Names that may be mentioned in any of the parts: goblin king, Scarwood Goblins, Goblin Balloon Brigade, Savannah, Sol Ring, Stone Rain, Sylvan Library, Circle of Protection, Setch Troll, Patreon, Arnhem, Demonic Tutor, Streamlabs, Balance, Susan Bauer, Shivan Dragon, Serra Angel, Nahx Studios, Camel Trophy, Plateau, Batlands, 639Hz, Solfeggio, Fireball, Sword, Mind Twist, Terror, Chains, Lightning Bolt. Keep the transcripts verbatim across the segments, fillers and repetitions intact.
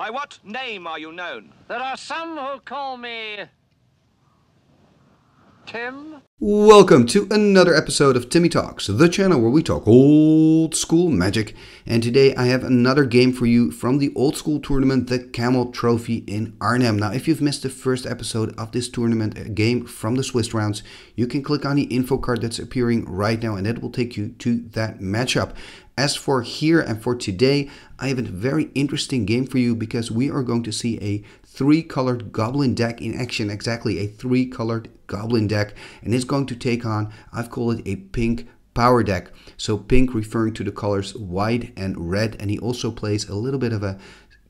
By what name are you known? There are some who call me... Tim? Welcome to another episode of Timmy Talks, the channel where we talk old school magic. And today I have another game for you from the old school tournament, the Camel Trophy in Arnhem. Now, if you've missed the first episode of this tournament, a game from the Swiss rounds, you can click on the info card that's appearing right now and it will take you to that matchup. As for here and for today, I have a very interesting game for you because we are going to see a three-colored goblin deck in action, exactly a three-colored goblin deck, and it's going to take on, I've called it a pink power deck. So pink referring to the colors white and red, and he also plays a little bit of a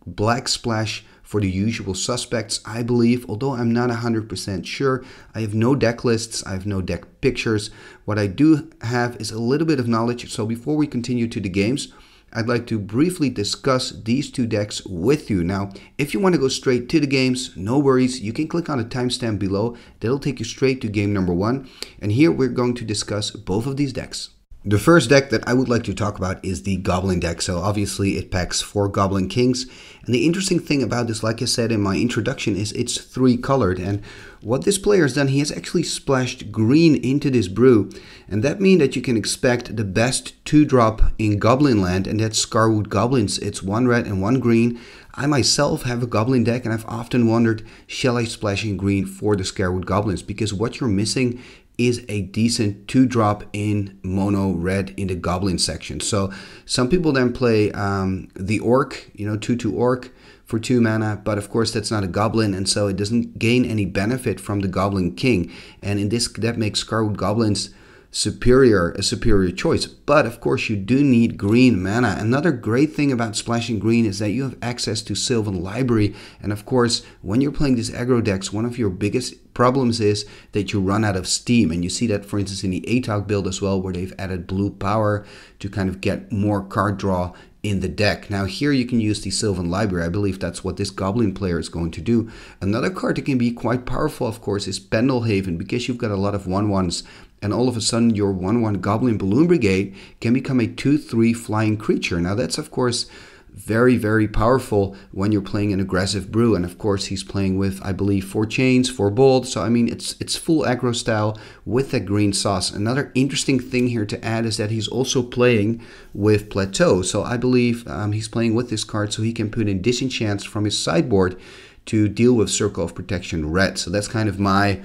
black splash for the usual suspects, I believe, although I'm not one hundred percent sure. I have no deck lists, I have no deck pictures. What I do have is a little bit of knowledge, so before we continue to the games, I'd like to briefly discuss these two decks with you. Now, if you want to go straight to the games, no worries, you can click on the timestamp below. That'll take you straight to game number one, and here we're going to discuss both of these decks. The first deck that I would like to talk about is the Goblin deck. So obviously it packs four Goblin Kings. And the interesting thing about this, like I said in my introduction, is it's three colored. And what this player has done, he has actually splashed green into this brew. And that means that you can expect the best two drop in Goblin Land, and that's Scarwood Goblins. It's one red and one green. I myself have a Goblin deck and I've often wondered, shall I splash in green for the Scarwood Goblins? Because what you're missing is a decent two drop in mono red in the goblin section. So some people then play um, the orc, you know, two two orc for two mana, but of course that's not a goblin, and so it doesn't gain any benefit from the Goblin King. And in this, that makes Scarwood Goblins superior, a superior choice. But of course you do need green mana. Another great thing about splashing green is that you have access to Sylvan Library, and of course when you're playing these aggro decks, one of your biggest problems is that you run out of steam, and you see that for instance in the A T O C build as well, where they've added blue power to kind of get more card draw in the deck. Now here you can use the Sylvan Library. I believe that's what this Goblin player is going to do. Another card that can be quite powerful of course is Pendlehaven, because you've got a lot of one ones, and all of a sudden your one one Goblin Balloon Brigade can become a two three flying creature. Now that's of course very, very powerful when you're playing an aggressive brew, and of course he's playing with, I believe, four chains, four bolt, so I mean it's it's full aggro style with that green sauce. Another interesting thing here to add is that he's also playing with Plateau, so I believe um, he's playing with this card so he can put in Disenchant from his sideboard to deal with Circle of Protection red. So that's kind of my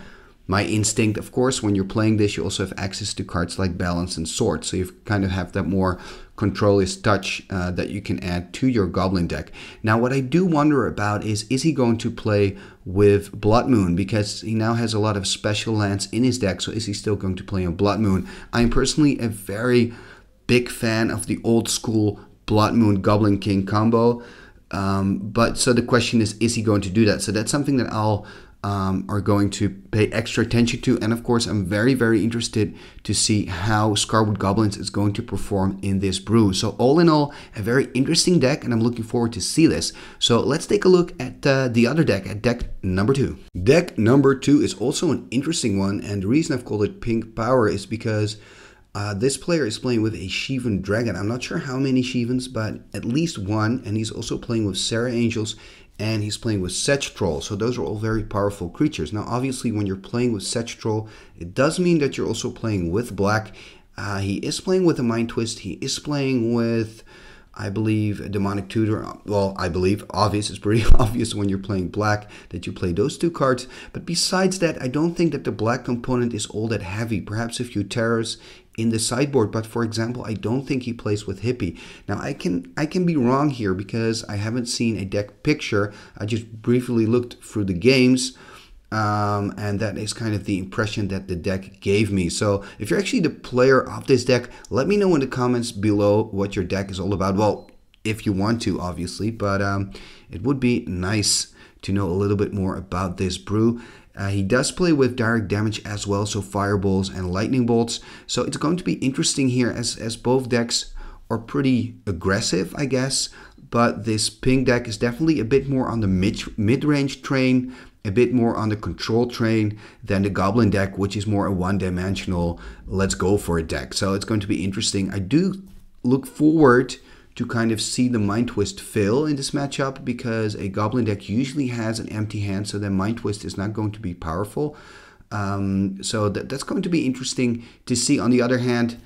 My instinct. Of course, when you're playing this, you also have access to cards like Balance and Sword, so you kind of have that more controlist touch uh, that you can add to your Goblin deck. Now, what I do wonder about is, is he going to play with Blood Moon? Because he now has a lot of special lands in his deck, so is he still going to play on Blood Moon? I'm personally a very big fan of the old school Blood Moon Goblin King combo, um, but so the question is, is he going to do that? So that's something that I'll Um, are going to pay extra attention to, and of course I'm very very interested to see how Scarwood Goblins is going to perform in this brew. So all in all, a very interesting deck, and I'm looking forward to see this. So let's take a look at uh, the other deck, at deck number two. Deck number two is also an interesting one, and the reason I've called it Pink Power is because Uh, this player is playing with a Shivan Dragon. I'm not sure how many Shivans, but at least one. And he's also playing with Serra Angels, and he's playing with Setch Troll. So those are all very powerful creatures. Now, obviously, when you're playing with Setch Troll, it does mean that you're also playing with black. Uh, he is playing with a Mind Twist. He is playing with, I believe, a Demonic Tutor. Well, I believe, obvious, it's pretty obvious when you're playing black that you play those two cards. But besides that, I don't think that the black component is all that heavy. Perhaps a few terrors in the sideboard, but for example, I don't think he plays with Hippie. Now, I can I can be wrong here because I haven't seen a deck picture. I just briefly looked through the games. Um, and that is kind of the impression that the deck gave me. So if you're actually the player of this deck, let me know in the comments below what your deck is all about. Well, if you want to, obviously, but um, it would be nice to know a little bit more about this brew. Uh, he does play with direct damage as well, so fireballs and lightning bolts. So it's going to be interesting here as, as both decks are pretty aggressive, I guess. But this pink deck is definitely a bit more on the mid, mid-range train, a bit more on the control train than the Goblin deck, which is more a one-dimensional let's go for a deck. So it's going to be interesting. I do look forward to kind of see the Mind Twist fail in this matchup, because a Goblin deck usually has an empty hand, so their Mind Twist is not going to be powerful. Um, so that, that's going to be interesting to see. On the other hand,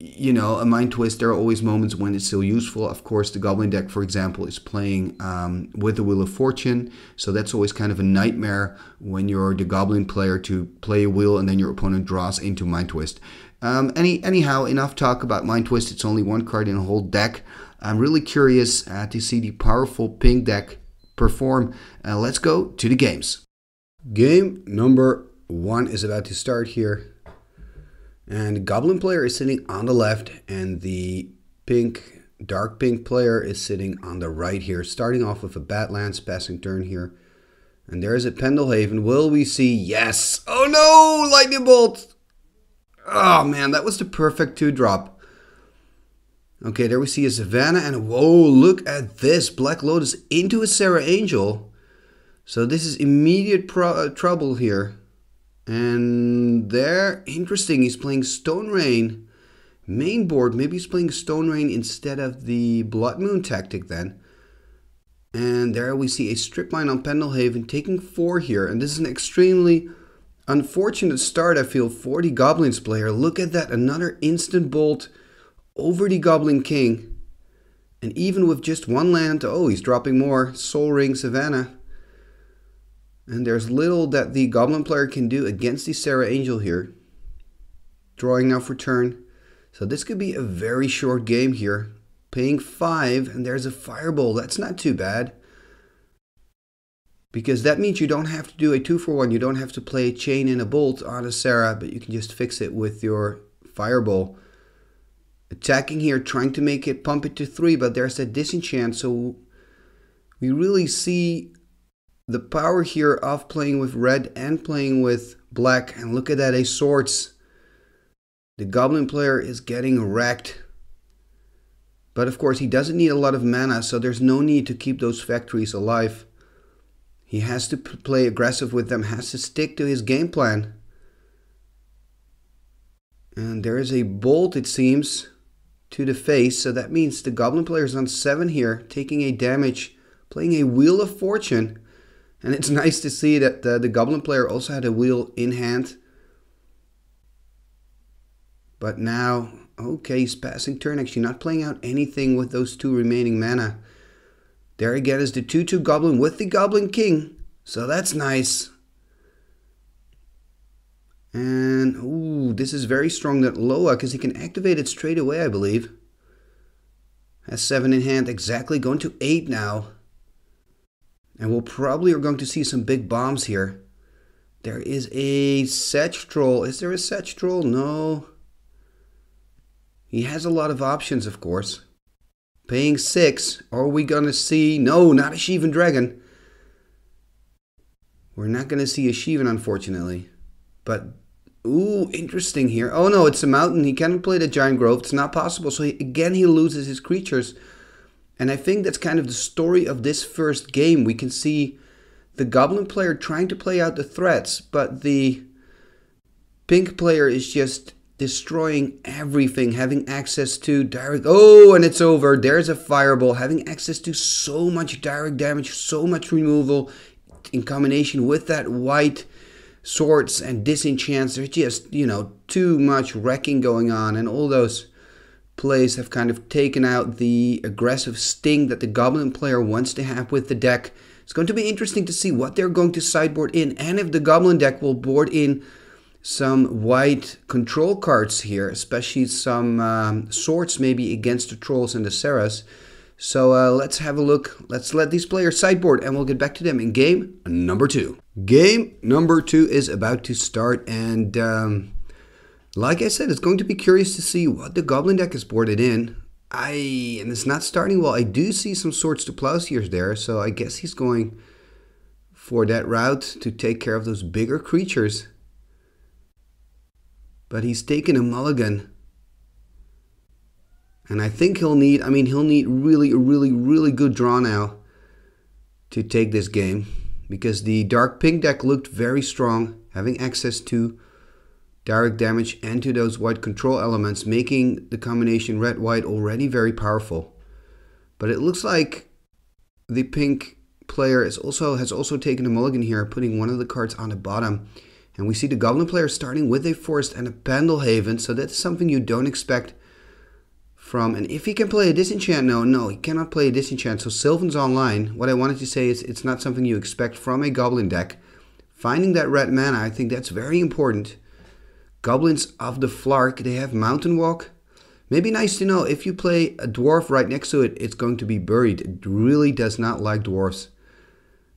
you know, a Mind Twist, there are always moments when it's still useful. Of course, the Goblin deck, for example, is playing um, with the Wheel of Fortune. So that's always kind of a nightmare when you're the Goblin player to play a wheel and then your opponent draws into Mind Twist. Um, any, anyhow, enough talk about Mind Twist. It's only one card in a whole deck. I'm really curious uh, to see the powerful pink deck perform. Uh, let's go to the games. Game number one is about to start here. And the Goblin player is sitting on the left, and the pink, dark pink player is sitting on the right here, starting off with a Batlands, passing turn here. And there is a Pendlehaven. Will we see? Yes! Oh no! Lightning Bolt! Oh man, that was the perfect two-drop. Okay, there we see a Savannah, and whoa, look at this. Black Lotus into a Serra Angel. So this is immediate pro uh, trouble here. And there, interesting, he's playing Stone Rain. Main board, maybe he's playing Stone Rain instead of the Blood Moon tactic then. And there we see a Strip Mine on Pendlehaven, taking four here. And this is an extremely unfortunate start, I feel, for the Goblins player. Look at that, another instant bolt over the Goblin King. And even with just one land, oh, he's dropping more. Sol Ring, Savannah. And there's little that the Goblin player can do against the Serra Angel here. Drawing now for turn. So this could be a very short game here. Paying five, and there's a Fireball. That's not too bad, because that means you don't have to do a two for one. You don't have to play a Chain and a Bolt on a Serra, but you can just fix it with your Fireball. Attacking here, trying to make it, pump it to three, but there's that Disenchant. So we really see the power here of playing with red and playing with black. And look at that, a Swords. The Goblin player is getting wrecked. But of course, he doesn't need a lot of mana, so there's no need to keep those factories alive. He has to play aggressive with them, has to stick to his game plan. And there is a Bolt, it seems, to the face. So that means the Goblin player is on seven here, taking a damage, playing a Wheel of Fortune. And it's nice to see that the, the Goblin player also had a wheel in hand. But now, okay, he's passing turn, actually not playing out anything with those two remaining mana. There again is the two two Goblin with the Goblin King. So that's nice. And, ooh, this is very strong, that Loa, because he can activate it straight away, I believe. Has seven in hand, exactly, going to eight now. And we'll probably are going to see some big bombs here. There is a Setch Troll. Is there a Setch Troll? No. He has a lot of options, of course. Paying six. Are we going to see? No, not a Shivan Dragon. We're not going to see a Shivan, unfortunately. But, ooh, interesting here. Oh, no, it's a Mountain. He cannot play the Giant Grove. It's not possible. So, he, again, he loses his creatures. And I think that's kind of the story of this first game. We can see the Goblin player trying to play out the threats, but the pink player is just destroying everything, having access to direct... Oh, and it's over. There's a Fireball. Having access to so much direct damage, so much removal, in combination with that white Swords and Disenchants. There's just, you know, too much wrecking going on, and all those plays have kind of taken out the aggressive sting that the Goblin player wants to have with the deck. It's going to be interesting to see what they're going to sideboard in, and if the Goblin deck will board in some white control cards here, especially some um, Swords maybe against the Trolls and the Serras. So uh, let's have a look. Let's let these players sideboard, and we'll get back to them in game number two. Game number two is about to start, and um, like I said, it's going to be curious to see what the Goblin deck is boarded in. I and it's not starting well. I do see some Swords to Plowshares there, so I guess he's going for that route to take care of those bigger creatures. But he's taken a mulligan. And I think he'll need, I mean, he'll need really, really, really good draw now to take this game, because the dark pink deck looked very strong, having access to direct damage, and to those white control elements, making the combination red-white already very powerful. But it looks like the pink player is also has also taken a mulligan here, putting one of the cards on the bottom. And we see the goblin player starting with a forest and a Pendlehaven, so that's something you don't expect from. And if he can play a disenchant, no, no, he cannot play a disenchant, so Sylvan's online. What I wanted to say is it's not something you expect from a goblin deck. Finding that red mana, I think that's very important. Goblins of the Flarg, they have Mountain Walk. Maybe nice to know if you play a dwarf right next to it, it's going to be buried. It really does not like dwarves.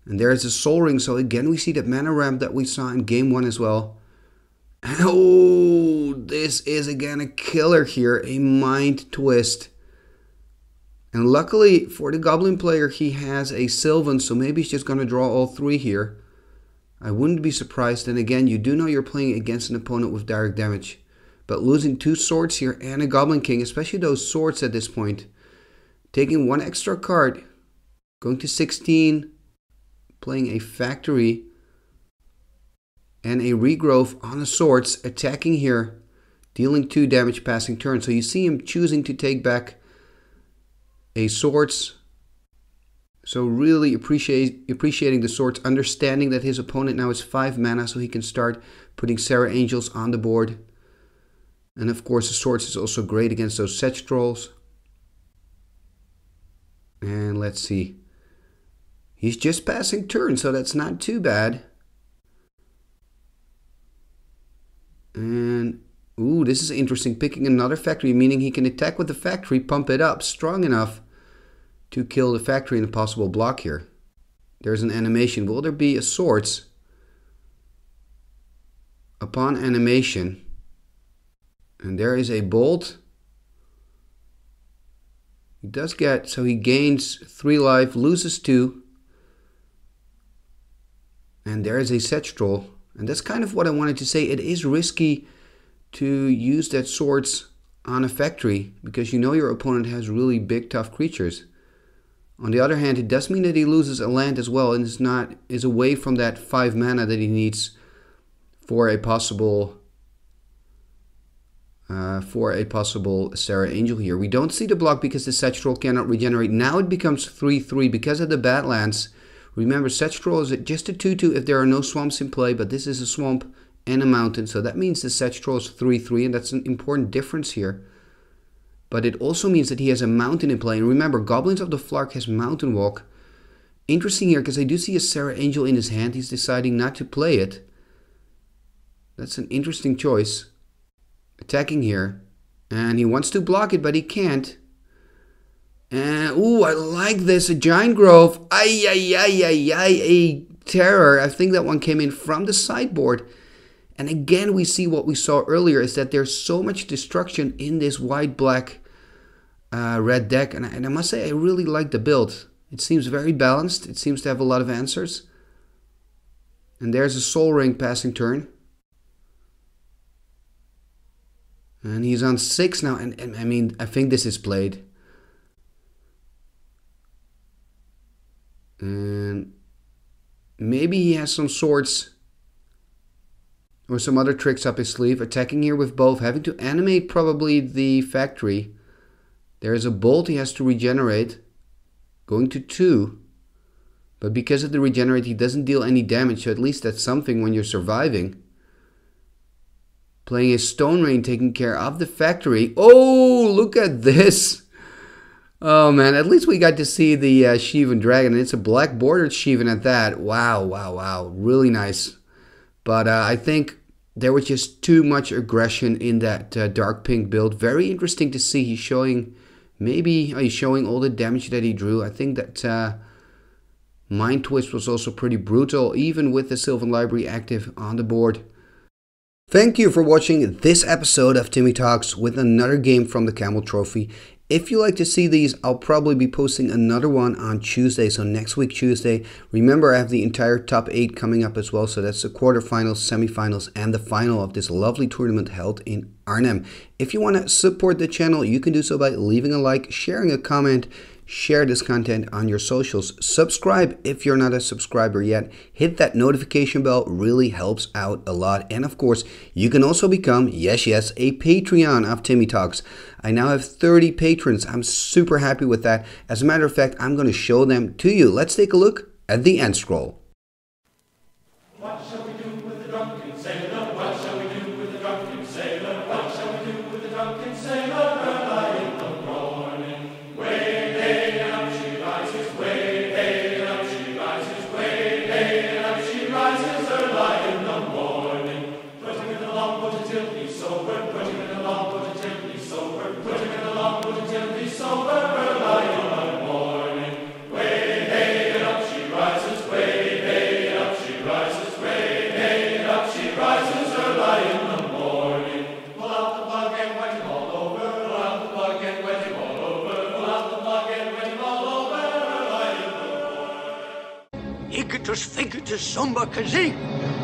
And there's a Sol Ring, so again we see that mana ramp that we saw in game one as well. And oh, this is again a killer here, a Mind Twist. And luckily for the goblin player, he has a Sylvan, so maybe he's just going to draw all three here. I wouldn't be surprised, and again, you do know you're playing against an opponent with direct damage. But losing two swords here and a Goblin King, especially those swords at this point. Taking one extra card, going to sixteen, playing a factory, and a regrowth on the swords, attacking here, dealing two damage passing turn. So you see him choosing to take back a swords. So really appreciate, appreciating the swords, understanding that his opponent now is five mana, so he can start putting Serra Angels on the board. And of course the swords is also great against those Setch Trolls. And let's see. He's just passing turn, so that's not too bad. And, ooh, this is interesting. Picking another factory, meaning he can attack with the factory, pump it up, strong enough to kill the factory in a possible block here. There's an animation. Will there be a swords? Upon animation. And there is a bolt. He does get, so he gains three life, loses two. And there is a Setch Troll. And that's kind of what I wanted to say. It is risky to use that swords on a factory, because you know your opponent has really big, tough creatures. On the other hand, it does mean that he loses a land as well, and is not is away from that five mana that he needs for a possible uh, for a possible Serra Angel here. We don't see the block because the Setch Troll cannot regenerate. Now it becomes three three because of the Batlands. Remember, Setch Troll is just a two two if there are no swamps in play, but this is a swamp and a mountain, so that means the Setch Troll is three three, and that's an important difference here. But it also means that he has a mountain in play. And remember, Goblins of the Flarg has Mountain Walk. Interesting here, because I do see a Serra Angel in his hand. He's deciding not to play it. That's an interesting choice. Attacking here. And he wants to block it, but he can't. And, ooh, I like this. A Giant Grove. Ay, ay, ay, ay, ay. A terror. I think that one came in from the sideboard. And again, we see what we saw earlier, is that there's so much destruction in this white-black uh, red deck. And I, and I must say, I really like the build. It seems very balanced. It seems to have a lot of answers. And there's a Sol Ring passing turn. And he's on six now. And, and I mean, I think this is played. And maybe he has some swords or some other tricks up his sleeve, attacking here with both, having to animate probably the factory. There is a bolt he has to regenerate, going to two. But because of the regenerate, he doesn't deal any damage, so at least that's something when you're surviving. Playing a Stone Rain, taking care of the factory. Oh, look at this! Oh man, at least we got to see the uh, Shivan Dragon, and it's a black bordered Shivan at that. Wow, wow, wow, really nice. But uh, I think there was just too much aggression in that uh, dark pink build. Very interesting to see. He's showing, maybe oh, he's showing all the damage that he drew. I think that uh, Mind Twist was also pretty brutal, even with the Sylvan Library active on the board. Thank you for watching this episode of Timmy Talks with another game from the Camel Trophy. If you like to see these, I'll probably be posting another one on Tuesday, so next week Tuesday. Remember, I have the entire top eight coming up as well, so that's the quarterfinals, semifinals, and the final of this lovely tournament held in Arnhem. If you want to support the channel, you can do so by leaving a like, sharing a comment, share this content on your socials, subscribe if you're not a subscriber yet, hit that notification bell, really helps out a lot. And of course, you can also become, yes, yes, a Patreon of Timmy Talks. I now have thirty patrons. I'm super happy with that. As a matter of fact, I'm going to show them to you. Let's take a look at the end scroll. What shall we do with the drunken sailor? What shall we do with the drunken sailor? What shall we do with the drunken sailor? Her lie in the morning. Way day and up she rises. Way day and up she rises. Way day and up she rises. Her lie in the morning. Put him in the long water till he's sober. Put him in the long water till he's sober. Put him in the long water till he's sober. Her lie in the morning. Way day and up she rises. Way day and up she rises. Just think it is Samba Kazi.